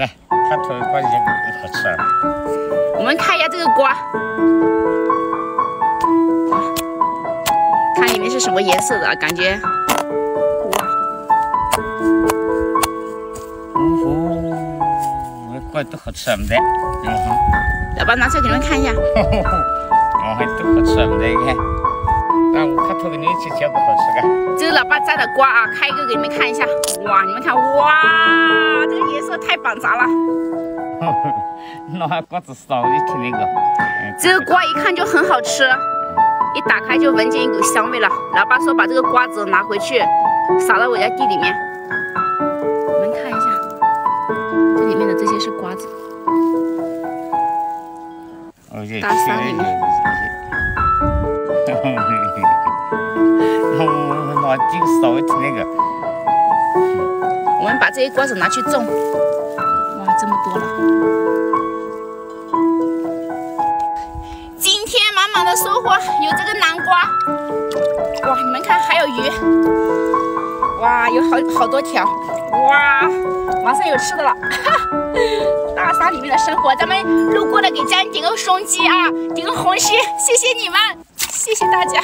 来，看土瓜已经好吃了。我们看一下这个瓜，看里面是什么颜色的，感觉。 瓜都好吃，唔得，老爸拿出来给你们看一下。哦，都好吃，唔得，你看。那我看头给你们切切不好吃个。这是老爸摘的瓜啊，开一个给你们看一下。哇，你们看，哇，这个颜色太板杂了。那瓜子少一点那个。这个瓜一看就很好吃，一打开就闻见一股香味了。老爸说把这个瓜子拿回去，撒到我家地里面。 这些是瓜子，大山里面。我拿这个扫一那个。我们把这些瓜子拿去种，哇，这么多了！今天满满的收获，有这个南瓜，哇，你们看还有鱼，哇，有好多条，哇，马上有吃的了。 大山里面的生活，咱们路过的给家人点个双击啊，点个红心，谢谢你们，谢谢大家。